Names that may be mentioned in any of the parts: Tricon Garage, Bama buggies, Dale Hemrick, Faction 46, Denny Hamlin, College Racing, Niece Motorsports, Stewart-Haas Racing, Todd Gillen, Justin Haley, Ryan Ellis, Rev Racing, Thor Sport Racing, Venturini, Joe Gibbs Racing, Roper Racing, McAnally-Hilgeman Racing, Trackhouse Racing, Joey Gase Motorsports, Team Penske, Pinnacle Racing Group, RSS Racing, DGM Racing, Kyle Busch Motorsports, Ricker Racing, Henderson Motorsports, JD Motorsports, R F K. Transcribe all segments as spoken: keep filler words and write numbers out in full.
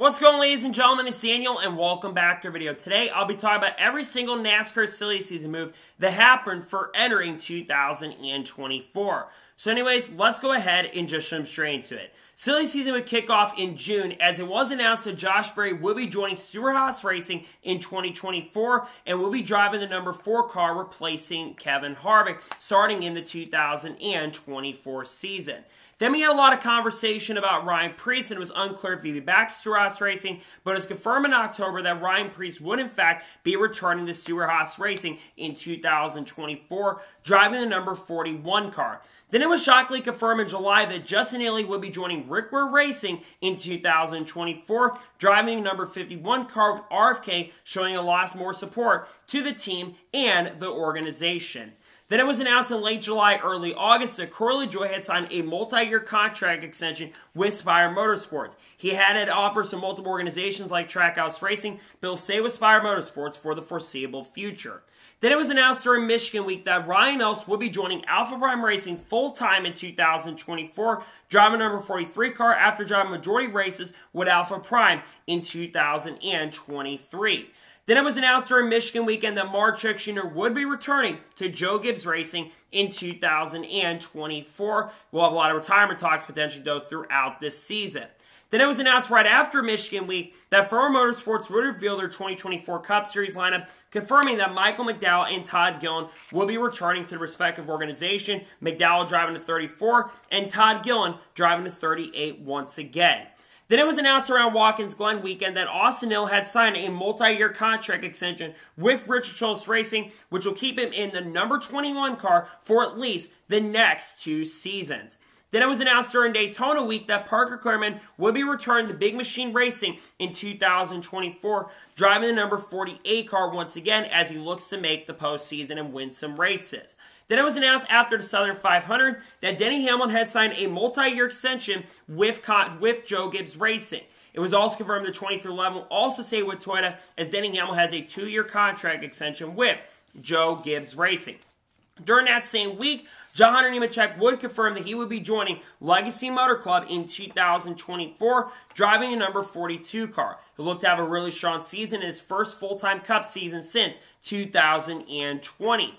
What's going on, ladies and gentlemen? It's Daniel, and welcome back to our video. Today, I'll be talking about every single NASCAR silly season move that happened for entering two thousand twenty-four. So anyways, let's go ahead and just jump straight into it. Silly season would kick off in June as it was announced that Josh Berry will be joining Stewart-Haas Racing in twenty twenty-four and will be driving the number four car replacing Kevin Harvick starting in the two thousand twenty-four season. Then we had a lot of conversation about Ryan Preece, and it was unclear if he'd be back to Stewart-Haas Racing, but it was confirmed in October that Ryan Preece would, in fact, be returning to Stewart-Haas Racing in two thousand twenty-four, driving the number forty-one car. Then it was shockingly confirmed in July that Justin Haley would be joining Rick Ware Racing in two thousand twenty-four, driving the number fifty-one car with R F K showing a lot more support to the team and the organization. Then it was announced in late July, early August that Corey LaJoie had signed a multi-year contract extension with Spire Motorsports. He had had offers from multiple organizations like Trackhouse Racing, but he'll stay with Spire Motorsports for the foreseeable future. Then it was announced during Michigan Week that Ryan Ellis would be joining Alpha Prime Racing full-time in two thousand twenty-four, driving number forty-three car after driving majority races with Alpha Prime in two thousand twenty-three. Then it was announced during Michigan weekend that Mark Truex Junior would be returning to Joe Gibbs Racing in two thousand twenty-four. We'll have a lot of retirement talks potentially, though, throughout this season. Then it was announced right after Michigan Week that Front Row Motorsports would reveal their twenty twenty-four Cup Series lineup, confirming that Michael McDowell and Todd Gillen will be returning to the respective organization, McDowell driving to thirty-four and Todd Gillen driving to thirty-eight once again. Then it was announced around Watkins Glen weekend that Austin Hill had signed a multi-year contract extension with Richard Childress Racing, which will keep him in the number twenty-one car for at least the next two seasons. Then it was announced during Daytona week that Parker Clearman would be returning to Big Machine Racing in two thousand twenty-four, driving the number forty-eight car once again as he looks to make the postseason and win some races. Then it was announced after the Southern five hundred that Denny Hamlin had signed a multi-year extension with, with Joe Gibbs Racing. It was also confirmed that twenty-three eleven will also stay with Toyota as Denny Hamlin has a two-year contract extension with Joe Gibbs Racing. During that same week, John Hunter Nemechek would confirm that he would be joining Legacy Motor Club in two thousand twenty-four, driving a number forty-two car. He looked to have a really strong season in his first full-time Cup season since two thousand twenty.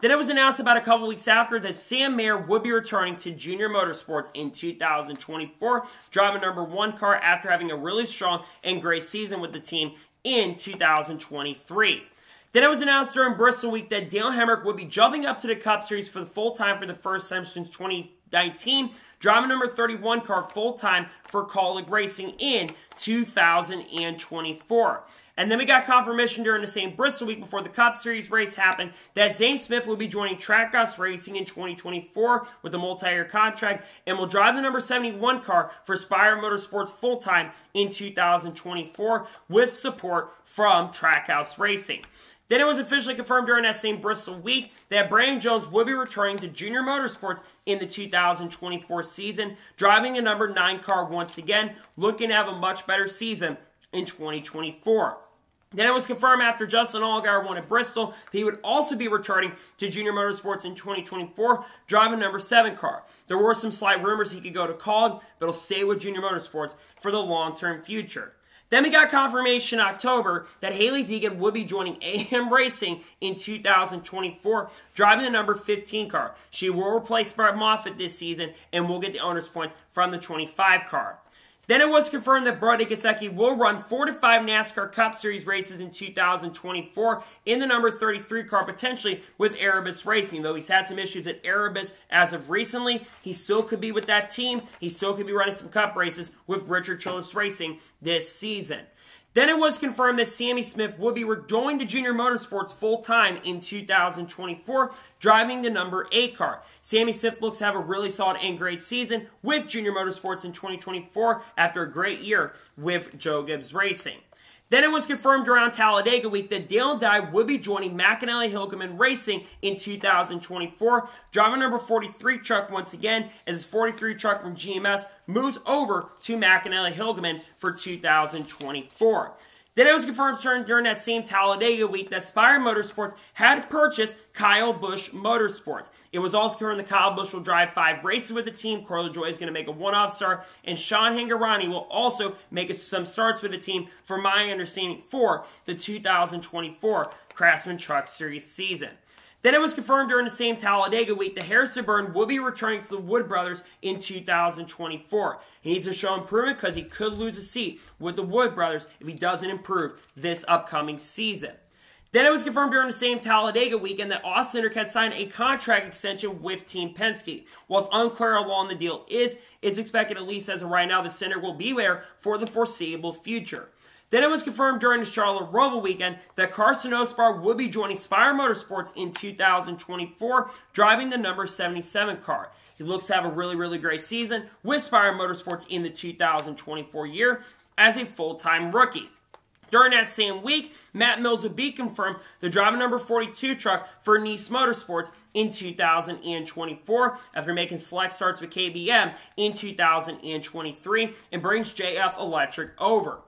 Then it was announced about a couple weeks after that Sam Mayer would be returning to Junior Motorsports in two thousand twenty-four, driving number one car after having a really strong and great season with the team in two thousand twenty-three. Then it was announced during Bristol week that Dale Hemrick would be jumping up to the Cup Series for the full time for the first time since twenty nineteen, driving number thirty-one car full time for Kaulig Racing in two thousand twenty-four. And then we got confirmation during the same Bristol week before the Cup Series race happened that Zane Smith will be joining Trackhouse Racing in twenty twenty-four with a multi-year contract and will drive the number seventy-one car for Spire Motorsports full-time in two thousand twenty-four with support from Trackhouse Racing. Then it was officially confirmed during that same Bristol week that Brandon Jones would be returning to Junior Motorsports in the two thousand twenty-four season, driving the number nine car once again, looking to have a much better season in twenty twenty-four. Then it was confirmed after Justin Allgaier won at Bristol that he would also be returning to Junior Motorsports in twenty twenty-four, driving number seven car. There were some slight rumors he could go to College, but he'll stay with Junior Motorsports for the long-term future. Then we got confirmation in October that Haley Deegan would be joining A M Racing in two thousand twenty-four, driving the number fifteen car. She will replace Brett Moffitt this season and will get the owner's points from the twenty-five car. Then it was confirmed that Brody Gusecki will run four to five NASCAR Cup Series races in two thousand twenty-four in the number thirty-three car, potentially with Erebus Racing. Though he's had some issues at Erebus as of recently, he still could be with that team. He still could be running some Cup races with Richard Childress Racing this season. Then it was confirmed that Sammy Smith would be going to Junior Motorsports full-time in two thousand twenty-four, driving the number eight car. Sammy Smith looks to have a really solid and great season with Junior Motorsports in twenty twenty-four after a great year with Joe Gibbs Racing. Then it was confirmed around Talladega week that Dale Dye would be joining McAnally-Hilgeman Racing in two thousand twenty-four, driving number forty-three truck once again as his forty-three truck from G M S moves over to McAnally-Hilgeman for two thousand twenty-four. Then it was confirmed during that same Talladega week that Spire Motorsports had purchased Kyle Busch Motorsports. It was also confirmed that Kyle Busch will drive five races with the team. Carlo Joy is going to make a one-off start, and Sean Hangarani will also make some starts with the team, from my understanding, for the two thousand twenty-four Craftsman Truck Series season. Then it was confirmed during the same Talladega week that Harrison Burton will be returning to the Wood Brothers in two thousand twenty-four. He needs to show improvement because he could lose a seat with the Wood Brothers if he doesn't improve this upcoming season. Then it was confirmed during the same Talladega weekend that Austin Cindric had signed a contract extension with Team Penske. While it's unclear how long the deal is, it's expected, at least as of right now, the Cindric will be there for the foreseeable future. Then it was confirmed during the Charlotte Roval weekend that Carson Ospar would be joining Spire Motorsports in two thousand twenty-four, driving the number seventy-seven car. He looks to have a really, really great season with Spire Motorsports in the two thousand twenty-four year as a full-time rookie. During that same week, Matt Mills would be confirmed the driver number forty-two truck for Niece Motorsports in two thousand twenty-four after making select starts with K B M in two thousand twenty-three and brings J F Electric over.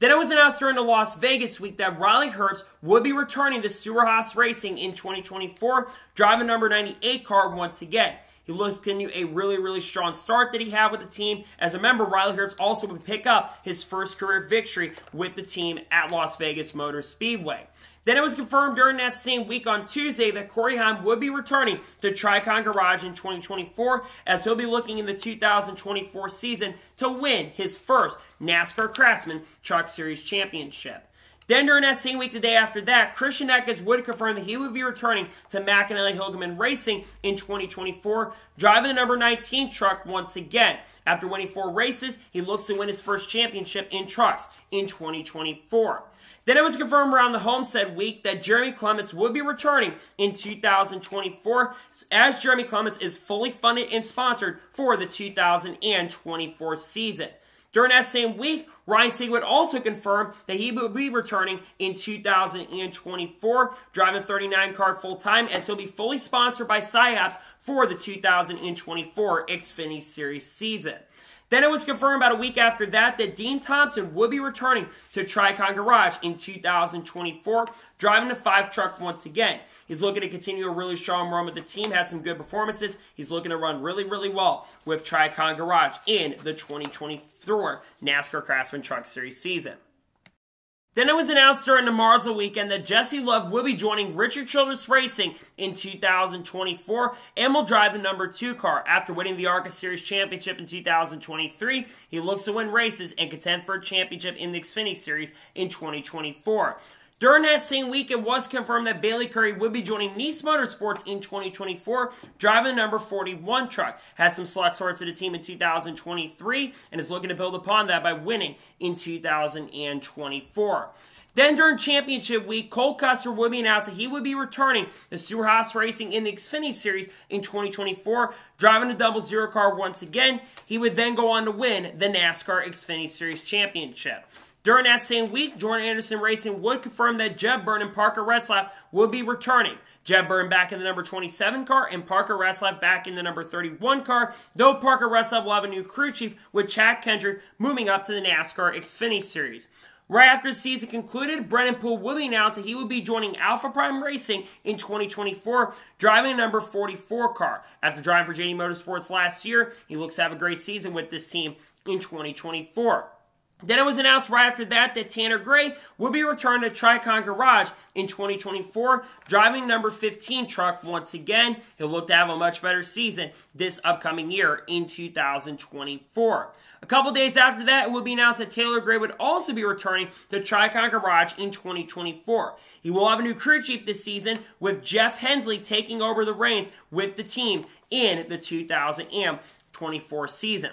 Then it was announced during the Las Vegas week that Riley Herbst would be returning to Stewart-Haas Racing in twenty twenty-four, driving number ninety-eight car once again. He looks to continue a really, really strong start that he had with the team. As a member, Riley Herbst also would pick up his first career victory with the team at Las Vegas Motor Speedway. Then it was confirmed during that same week on Tuesday that Corey Heim would be returning to Tricon Garage in twenty twenty-four, as he'll be looking in the two thousand twenty-four season to win his first NASCAR Craftsman Truck Series championship. Then during that same week, the day after that, Christian Eckes would confirm that he would be returning to McAnally-Hilgeman Racing in twenty twenty-four, driving the number nineteen truck once again. After winning four races, he looks to win his first championship in trucks in twenty twenty-four. Then it was confirmed around the Homestead week that Jeremy Clements would be returning in two thousand twenty-four, as Jeremy Clements is fully funded and sponsored for the two thousand twenty-four season. During that same week, Ryan Siegel also confirmed that he will be returning in two thousand twenty-four, driving thirty-nine car full-time, as he'll be fully sponsored by Sciaps for the two thousand twenty-four Xfinity Series season. Then it was confirmed about a week after that that Dean Thompson would be returning to Tricon Garage in two thousand twenty-four, driving the five truck once again. He's looking to continue a really strong run with the team, had some good performances. He's looking to run really, really well with Tricon Garage in the twenty twenty-four NASCAR Craftsman Truck Series season. Then it was announced during the Martinsville weekend that Jesse Love will be joining Richard Childress Racing in two thousand twenty-four and will drive the number two car. After winning the ARCA Series Championship in two thousand twenty-three, he looks to win races and contend for a championship in the Xfinity Series in twenty twenty-four. During that same week, it was confirmed that Bailey Currie would be joining Niece Motorsports in twenty twenty-four, driving the number forty-one truck. Has some select starts to the team in two thousand twenty-three and is looking to build upon that by winning in two thousand twenty-four. Then during championship week, Cole Custer would be announced that he would be returning to Stewart-Haas Racing in the Xfinity Series in twenty twenty-four, driving the double zero car once again. He would then go on to win the NASCAR Xfinity Series Championship. During that same week, Jordan Anderson Racing would confirm that Jeb Byrne and Parker Retzlaff would be returning. Jeb Byrne back in the number twenty-seven car and Parker Retzlaff back in the number thirty-one car, though Parker Retzlaff will have a new crew chief with Chad Kendrick moving up to the NASCAR Xfinity Series. Right after the season concluded, Brennan Poole will be announced that he will be joining Alpha Prime Racing in twenty twenty-four, driving the number forty-four car. After driving for J D Motorsports last year, he looks to have a great season with this team in twenty twenty-four. Then it was announced right after that that Tanner Gray will be returning to Tricon Garage in twenty twenty-four, driving number fifteen truck once again. He'll look to have a much better season this upcoming year in two thousand twenty-four. A couple days after that, it will be announced that Taylor Gray would also be returning to Tricon Garage in twenty twenty-four. He will have a new crew chief this season, with Jeff Hensley taking over the reins with the team in the two thousand twenty-four season.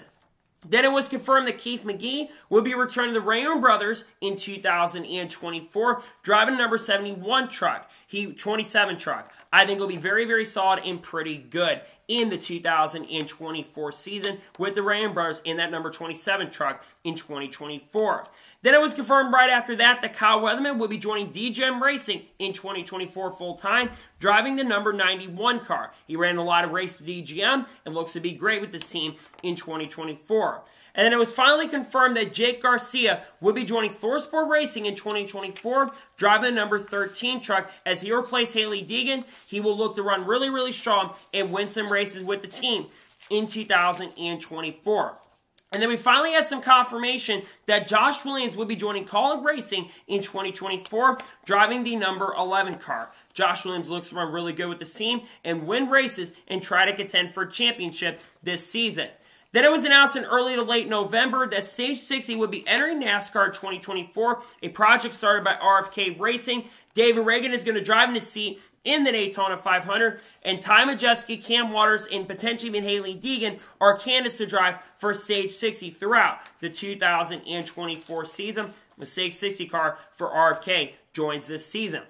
Then it was confirmed that Keith McGee will be returning to the Raymond Brothers in two thousand twenty-four, driving number seventy-one truck, he twenty-seven truck. I think he'll be very, very solid and pretty good in the two thousand twenty-four season with the Raymond Brothers in that number twenty-seven truck in twenty twenty-four. Then it was confirmed right after that that Kyle Weatherman will be joining D G M Racing in twenty twenty-four full-time, driving the number ninety-one car. He ran a lot of races with D G M and looks to be great with this team in twenty twenty-four. And then it was finally confirmed that Jake Garcia would be joining Thor Sport Racing in twenty twenty-four, driving the number thirteen truck. As he replaced Haley Deegan, he will look to run really, really strong and win some races with the team in two thousand twenty-four. And then we finally had some confirmation that Josh Williams would be joining Kaulig Racing in twenty twenty-four, driving the number eleven car. Josh Williams looks to run really good with the team and win races and try to contend for a championship this season. Then it was announced in early to late November that Sage sixty would be entering NASCAR twenty twenty-four, a project started by R F K Racing. David Reagan is going to drive in his seat in the Daytona five hundred, and Ty Majeski, Cam Waters, and potentially even Haley Deegan are candidates to drive for Sage sixty throughout the two thousand twenty-four season. The Sage sixty car for R F K joins this season.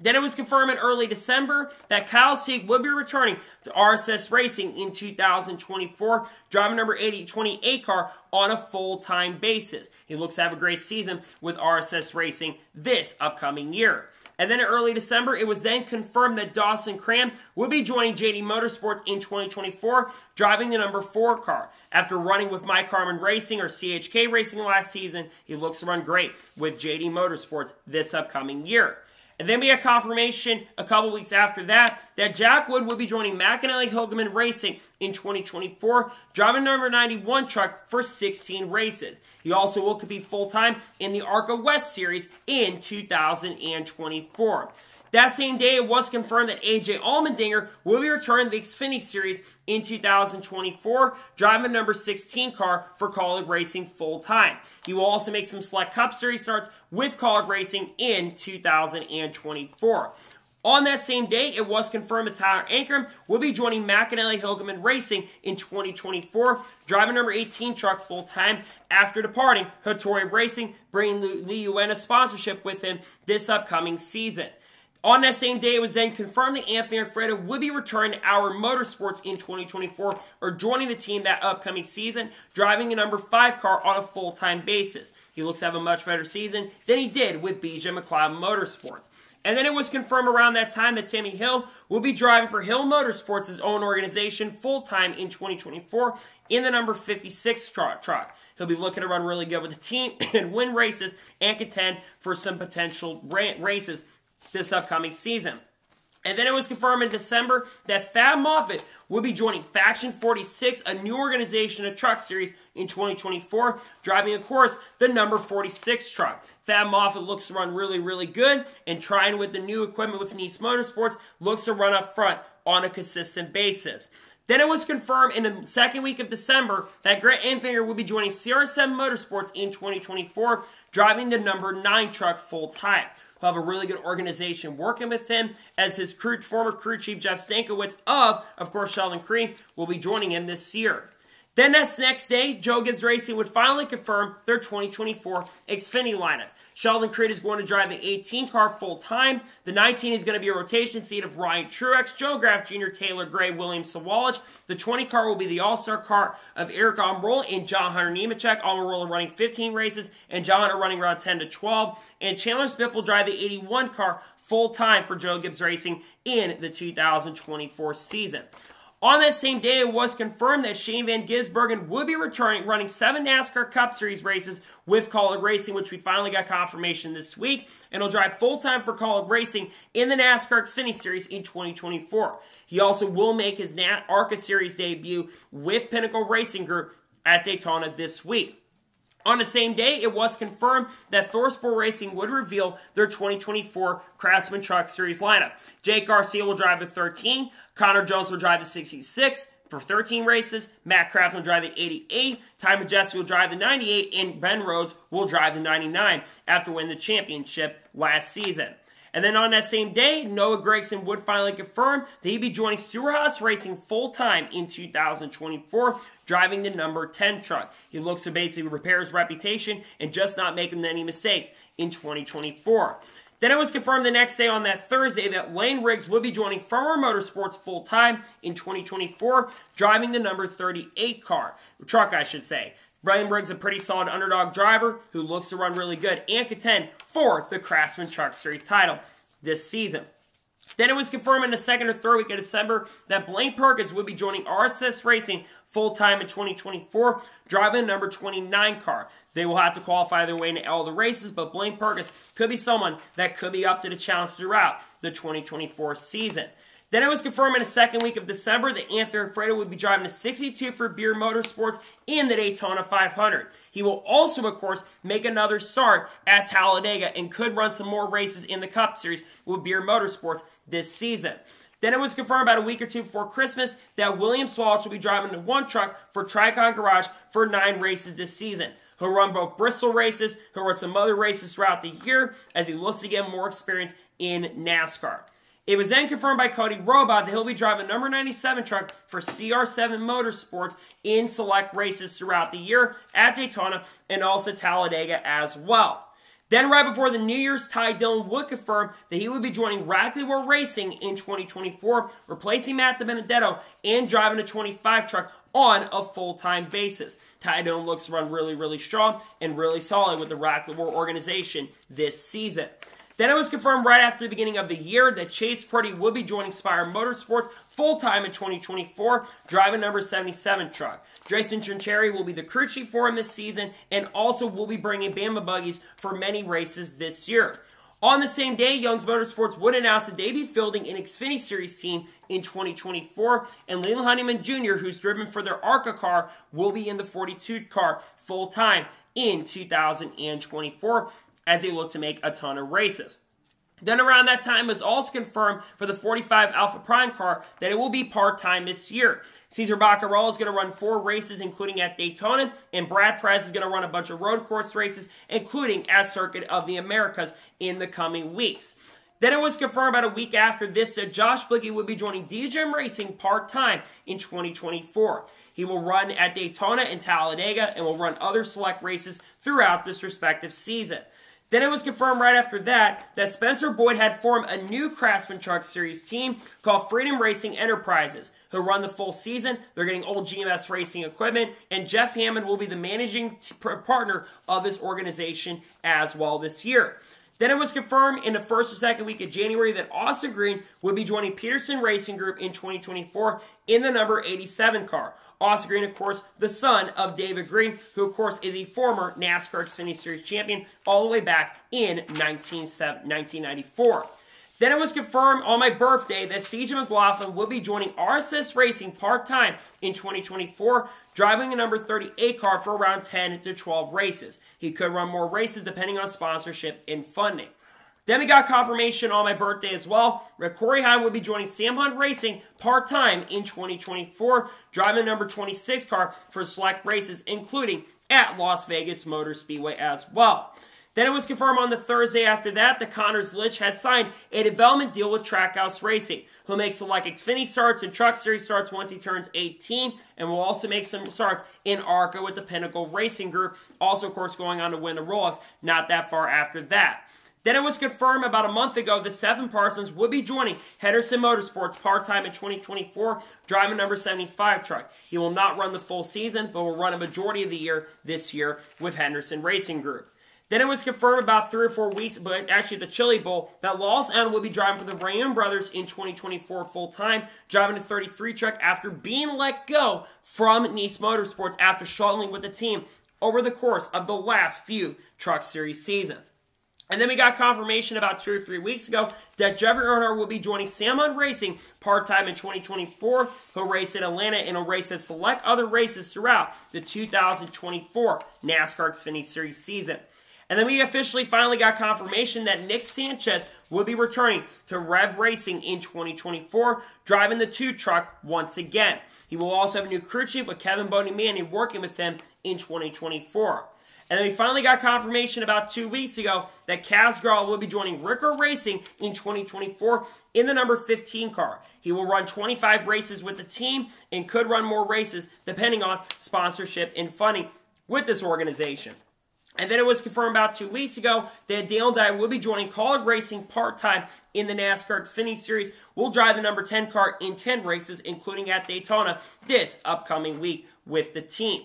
Then it was confirmed in early December that Kyle Sieg would be returning to R S S Racing in two thousand twenty-four, driving number eighty twenty-eight car on a full-time basis. He looks to have a great season with R S S Racing this upcoming year. And then in early December, it was then confirmed that Dawson Cram would be joining J D Motorsports in twenty twenty-four, driving the number four car. After running with Mike Harmon Racing or C H K Racing last season, he looks to run great with J D Motorsports this upcoming year. And then we had confirmation a couple weeks after that that Jack Wood would be joining McAnally-Hilgeman Racing in twenty twenty-four, driving number ninety-one truck for sixteen races. He also will compete full-time in the ARCA West Series in two thousand twenty-four. That same day, it was confirmed that A J Allmendinger will be returning to the Xfinity Series in two thousand twenty-four, driving the number sixteen car for College Racing full-time. He will also make some Select Cup Series starts with College Racing in two thousand twenty-four. On that same day, it was confirmed that Tyler Ankrum will be joining McAnally-Hilgeman Racing in twenty twenty-four, driving number eighteen truck full-time after departing Hattori Racing, bringing Lee Uena's sponsorship with him this upcoming season. On that same day, it was then confirmed that Anthony Alfredo would be returning to Our Motorsports in twenty twenty-four, or joining the team that upcoming season, driving a number five car on a full-time basis. He looks to have a much better season than he did with B J McLeod Motorsports. And then it was confirmed around that time that Timmy Hill will be driving for Hill Motorsports, his own organization, full-time in twenty twenty-four in the number fifty-six truck. He'll be looking to run really good with the team and win races and contend for some potential races this upcoming season. And then it was confirmed in December that Thad Moffitt will be joining Faction forty-six, a new organization, a truck series in twenty twenty-four, driving, of course, the number forty-six truck. Thad Moffitt looks to run really, really good, and trying with the new equipment with Niece Motorsports, looks to run up front on a consistent basis. Then it was confirmed in the second week of December that Grant Enfinger will be joining C R seven Motorsports in twenty twenty-four, driving the number nine truck full-time. He'll have a really good organization working with him, as his crew, former crew chief Jeff Stankiewicz of, of course, Sheldon Creed, will be joining him this year. Then that's next day, Joe Gibbs Racing would finally confirm their twenty twenty-four Xfinity lineup. Sheldon Creed is going to drive the eighteen car full-time. The nineteen is going to be a rotation seat of Ryan Truex, Joe Graff Junior, Taylor Gray, William Sawalich. The twenty car will be the all-star car of Eric Almirola and John Hunter Nemechek. Almirola running fifteen races and John Hunter running around ten to twelve. And Chandler Smith will drive the eighty-one car full-time for Joe Gibbs Racing in the two thousand twenty-four season. On that same day, it was confirmed that Shane Van Gisbergen would be returning, running seven NASCAR Cup Series races with College Racing, which we finally got confirmation this week, and he'll drive full-time for College Racing in the NASCAR Xfinity Series in twenty twenty-four. He also will make his ARCA Series debut with Pinnacle Racing Group at Daytona this week. On the same day, it was confirmed that Thor Sport Racing would reveal their twenty twenty-four Craftsman Truck Series lineup. Jake Garcia will drive the thirteen, Connor Jones will drive the sixty-six for thirteen races, Matt Kraft will drive the eighty-eight, Ty Majeski will drive the ninety-eight, and Ben Rhodes will drive the ninety-nine after winning the championship last season. And then on that same day, Noah Gregson would finally confirm that he'd be joining Stewart-Haas Racing full-time in two thousand twenty-four, driving the number ten truck. He looks to basically repair his reputation and just not making any mistakes in twenty twenty-four. Then it was confirmed the next day on that Thursday that Lane Riggs would be joining Front Row Motorsports full-time in twenty twenty-four, driving the number thirty-eight car, truck I should say. Lane Riggs is a pretty solid underdog driver who looks to run really good and contend for the Craftsman Truck Series title this season. Then it was confirmed in the second or third week of December that Blaine Perkins would be joining R S S Racing full-time in twenty twenty-four, driving the number twenty-nine car. They will have to qualify their way into all the races, but Blaine Perkins could be someone that could be up to the challenge throughout the twenty twenty-four season. Then it was confirmed in the second week of December that Anthony Fredo would be driving the sixty-two for Beer Motorsports in the Daytona five hundred. He will also, of course, make another start at Talladega and could run some more races in the Cup Series with Beer Motorsports this season. Then it was confirmed about a week or two before Christmas that William Swalch will be driving the one truck for Tricon Garage for nine races this season. He'll run both Bristol races, he'll run some other races throughout the year as he looks to get more experience in NASCAR. It was then confirmed by Cody Robot that he'll be driving number ninety-seven truck for C R seven Motorsports in select races throughout the year at Daytona and also Talladega as well. Then right before the New Year's, Ty Dillon would confirm that he would be joining Rackley Racing in twenty twenty-four, replacing Matt DiBenedetto and driving a twenty-five truck on a full-time basis. Ty Dillon looks to run really, really strong and really solid with the Rackley organization this season. Then it was confirmed right after the beginning of the year that Chase Purdy would be joining Spire Motorsports full-time in twenty twenty-four, driving number seventy-seven truck. Jason Trincheri will be the crew chief for him this season and also will be bringing Bama Buggies for many races this year. On the same day, Young's Motorsports would announce that they'd be fielding an Xfinity Series team in twenty twenty-four, and Leland Honeyman Junior, who's driven for their ARCA car, will be in the forty-two car full-time in two thousand twenty-four. As they look to make a ton of races. Then around that time, it was also confirmed for the forty-five Alpha Prime car that it will be part-time this year. Cesar Baccarella is going to run four races, including at Daytona, and Brad Perez is going to run a bunch of road course races, including at Circuit of the Americas in the coming weeks. Then it was confirmed about a week after this that Josh Blicky would be joining D J M Racing part-time in twenty twenty-four. He will run at Daytona and Talladega and will run other select races throughout this respective season. Then it was confirmed right after that that Spencer Boyd had formed a new Craftsman Truck Series team called Freedom Racing Enterprises, who'll run the full season. They're getting old G M S racing equipment, and Jeff Hammond will be the managing partner of this organization as well this year. Then it was confirmed in the first or second week of January that Austin Green would be joining Peterson Racing Group in twenty twenty-four in the number eighty-seven car. Austin Green, of course, the son of David Green, who, of course, is a former NASCAR Xfinity Series champion all the way back in nineteen ninety-four. Then it was confirmed on my birthday that C J McLaughlin would be joining R S S Racing part-time in twenty twenty-four, driving a number thirty-eight car for around ten to twelve races. He could run more races depending on sponsorship and funding. Then we got confirmation on my birthday as well. Corey Hine would be joining Sam Hunt Racing part-time in twenty twenty-four, driving the number twenty-six car for select races, including at Las Vegas Motor Speedway as well. Then it was confirmed on the Thursday after that that Connors Litch had signed a development deal with Trackhouse Racing. He'll make select Xfinity starts and Truck Series starts once he turns eighteen, and will also make some starts in ARCA with the Pinnacle Racing Group, also, of course, going on to win the Rolex not that far after that. Then it was confirmed about a month ago that Stephen Parsons would be joining Henderson Motorsports part-time in twenty twenty-four, driving number seventy-five truck. He will not run the full season, but will run a majority of the year this year with Henderson Racing Group. Then it was confirmed about three or four weeks, but actually the Chili Bowl, that Lawless Allen will be driving for the Raymond Brothers in twenty twenty-four full-time, driving the thirty-three truck after being let go from Niece Motorsports after struggling with the team over the course of the last few Truck Series seasons. And then we got confirmation about two or three weeks ago that Jeffrey Earnhardt will be joining Sam Hunt Racing part-time in twenty twenty-four. He'll race in Atlanta and he'll race at select other races throughout the two thousand twenty-four NASCAR Xfinity Series season. And then we officially finally got confirmation that Nick Sanchez will be returning to Rev Racing in twenty twenty-four, driving the two truck once again. He will also have a new crew chief with Kevin Boney Manning and working with him in twenty twenty-four. And then we finally got confirmation about two weeks ago that Kaz Graal will be joining Ricker Racing in twenty twenty-four in the number fifteen car. He will run twenty-five races with the team and could run more races depending on sponsorship and funding with this organization. And then it was confirmed about two weeks ago that Dale Dye will be joining College Racing part-time in the NASCAR Xfinity Series. Will drive the number ten car in ten races, including at Daytona this upcoming week with the team.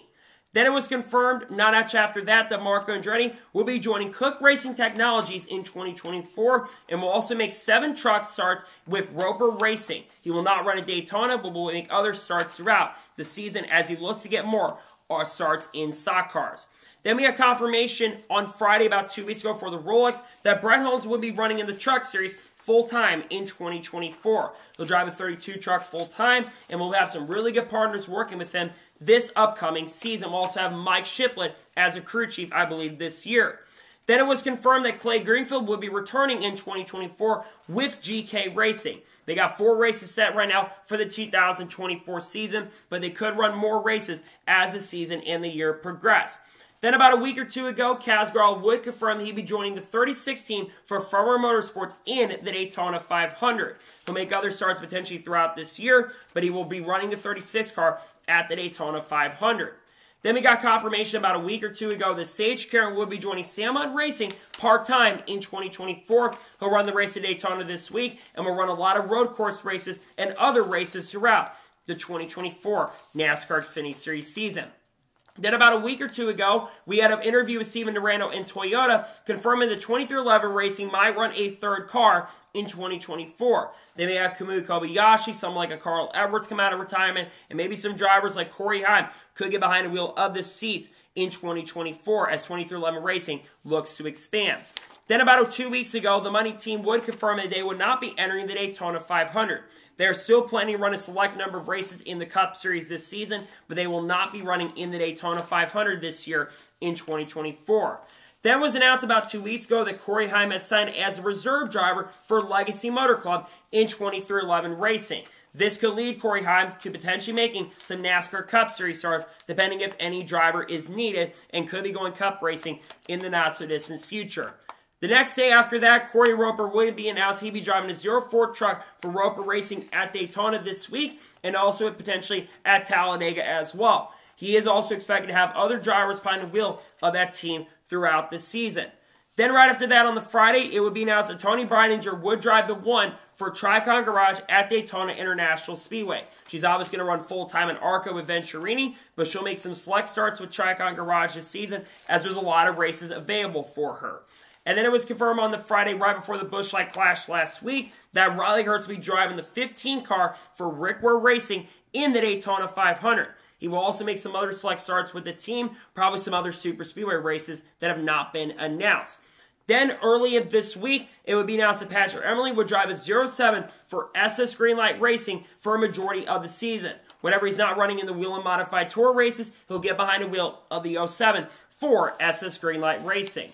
Then it was confirmed not much after that that Marco Andretti will be joining Cook Racing Technologies in twenty twenty-four and will also make seven truck starts with Roper Racing. He will not run a Daytona, but will make other starts throughout the season as he looks to get more starts in stock cars. Then we had confirmation on Friday about two weeks ago for the Rolex that Brett Holmes would be running in the truck series full-time in twenty twenty-four. He'll drive a thirty-two truck full-time, and we'll have some really good partners working with him this upcoming season. We'll also have Mike Shiplett as a crew chief, I believe, this year. Then it was confirmed that Clay Greenfield would be returning in twenty twenty-four with G K Racing. They got four races set right now for the two thousand twenty-four season, but they could run more races as the season and the year progress. Then about a week or two ago, Casgrail would confirm he'd be joining the thirty-six team for Front Row Motorsports in the Daytona five hundred. He'll make other starts potentially throughout this year, but he will be running the thirty-six car at the Daytona five hundred. Then we got confirmation about a week or two ago that Sage Karen would be joining Sam Hunt Racing part-time in twenty twenty-four. He'll run the race at Daytona this week and will run a lot of road course races and other races throughout the twenty twenty-four NASCAR Xfinity Series season. Then about a week or two ago, we had an interview with Steven Durano in Toyota confirming the twenty-three eleven Racing might run a third car in twenty twenty-four. They may have Kamui Kobayashi, someone like a Carl Edwards come out of retirement, and maybe some drivers like Corey Heim could get behind the wheel of the seats in twenty twenty-four as twenty-three eleven Racing looks to expand. Then about two weeks ago, the Money team would confirm that they would not be entering the Daytona five hundred. They are still planning to run a select number of races in the Cup Series this season, but they will not be running in the Daytona five hundred this year in twenty twenty-four. Then it was announced about two weeks ago that Corey Heim had signed as a reserve driver for Legacy Motor Club in twenty-three eleven Racing. This could lead Corey Heim to potentially making some NASCAR Cup Series starts, depending if any driver is needed, and could be going Cup racing in the not-so-distant future. The next day after that, Corey Roper would be announced he'd be driving a zero four truck for Roper Racing at Daytona this week and also potentially at Talladega as well. He is also expected to have other drivers behind the wheel of that team throughout the season. Then right after that on the Friday, it would be announced that Tony Breininger would drive the one for Tricon Garage at Daytona International Speedway. She's obviously going to run full-time in ARCA with Venturini, but she'll make some select starts with Tricon Garage this season as there's a lot of races available for her. And then it was confirmed on the Friday right before the Busch Light Clash last week that Riley Hertz will be driving the fifteen car for Rick Ware Racing in the Daytona five hundred. He will also make some other select starts with the team, probably some other super speedway races that have not been announced. Then early this week, it would be announced that Patrick Emerly would drive a zero seven for S S Greenlight Racing for a majority of the season. Whenever he's not running in the Wheel and Modified Tour races, he'll get behind the wheel of the oh seven for S S Greenlight Racing.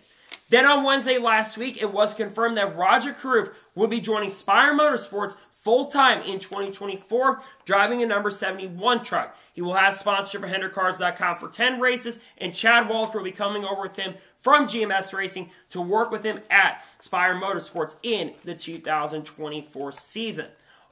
Then on Wednesday last week, it was confirmed that Roger Carouf would be joining Spire Motorsports full-time in twenty twenty-four, driving a number seventy-one truck. He will have sponsorship for HendrickCars dot com for ten races, and Chad Walsh will be coming over with him from G M S Racing to work with him at Spire Motorsports in the two thousand twenty-four season.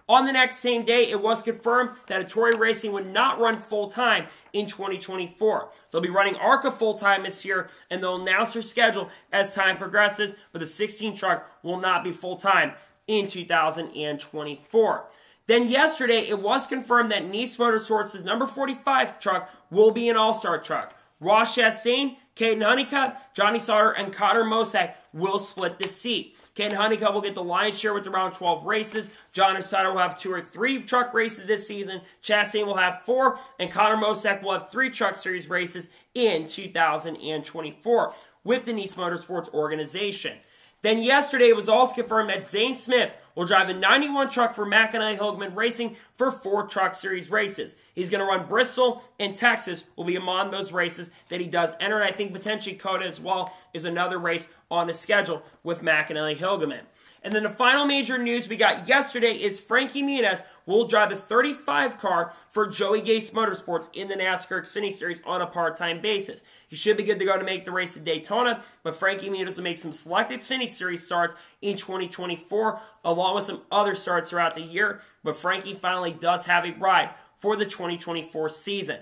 On the next same day, it was confirmed that Ettore Racing would not run full-time in twenty twenty-four. They'll be running ARCA full-time this year, and they'll announce their schedule as time progresses, but the sixteen truck will not be full-time in two thousand twenty-four. Then yesterday, it was confirmed that Niece Motorsports' number forty-five truck will be an all-star truck. Ross Chastain, Caden Honeycutt, Johnny Sauter, and Connor Mosak will split the seat. Caden Honeycutt will get the lion's share with the round twelve races. Johnny Sauter will have two or three truck races this season. Chastain will have four, and Connor Mosak will have three truck series races in two thousand twenty-four with the Niece Motorsports organization. Then yesterday, it was also confirmed that Zane Smith will drive a ninety-one truck for McAnally-Hilgeman Racing for four truck series races. He's going to run Bristol and Texas will be among those races that he does enter. And I think potentially Coda as well is another race on the schedule with McAnally-Hilgeman. And then the final major news we got yesterday is Frankie Muniz will drive the thirty-five car for Joey Gase Motorsports in the NASCAR Xfinity Series on a part-time basis. He should be good to go to make the race at Daytona, but Frankie Muniz will make some select Xfinity Series starts in twenty twenty-four, along with some other starts throughout the year, but Frankie finally does have a ride for the twenty twenty-four season.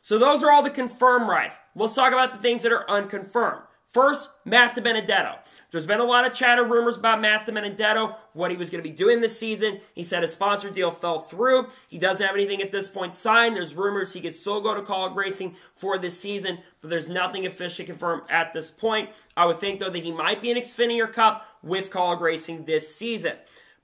So those are all the confirmed rides. Let's talk about the things that are unconfirmed. First, Matt DiBenedetto. There's been a lot of chatter, rumors about Matt DiBenedetto, what he was going to be doing this season. He said his sponsor deal fell through. He doesn't have anything at this point signed. There's rumors he could still go to Kaulig Racing for this season, but there's nothing officially confirmed at this point. I would think, though, that he might be in Xfinity Cup with Kaulig Racing this season.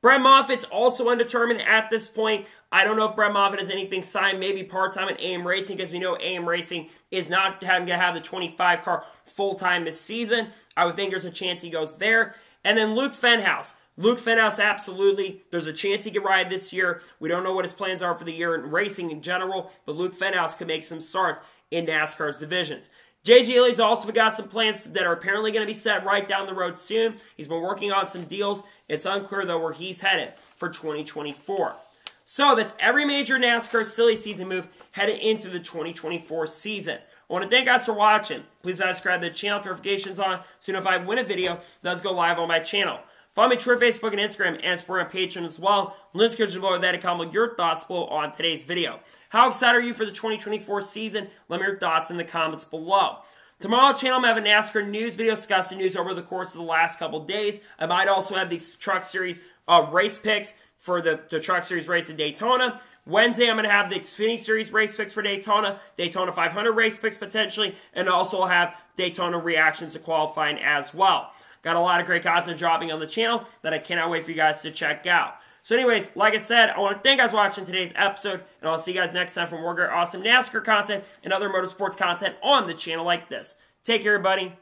Brett Moffitt's also undetermined at this point. I don't know if Brett Moffitt has anything signed, maybe part-time at A M Racing, because we know A M Racing is not going to have the twenty-five car full-time this season. I would think there's a chance he goes there. And then Luke Fenhouse. Luke Fenhouse, absolutely. There's a chance he could ride this year. We don't know what his plans are for the year in racing in general, but Luke Fenhouse could make some starts in NASCAR's divisions. Jay Gigli's also got some plans that are apparently going to be set right down the road soon. He's been working on some deals. It's unclear, though, where he's headed for twenty twenty-four. So that's every major NASCAR silly season move headed into the twenty twenty-four season. I want to thank guys for watching. Please subscribe to the channel, notifications on, so you know if I win a video, does go live on my channel. Follow me on Twitter, Facebook, and Instagram, and support on Patreon as well. Links are below that to comment your thoughts below on today's video. How excited are you for the twenty twenty-four season? Let me know your thoughts in the comments below. Tomorrow on the channel, I'm going to have a NASCAR news video discussing news over the course of the last couple days. I might also have the Truck Series uh, race picks for the, the Truck Series race at Daytona. Wednesday, I'm going to have the Xfinity Series race picks for Daytona, Daytona five hundred race picks potentially, and also I'll have Daytona reactions to qualifying as well. Got a lot of great content dropping on the channel that I cannot wait for you guys to check out. So anyways, like I said, I want to thank you guys for watching today's episode, and I'll see you guys next time for more great awesome NASCAR content and other motorsports content on the channel like this. Take care, everybody.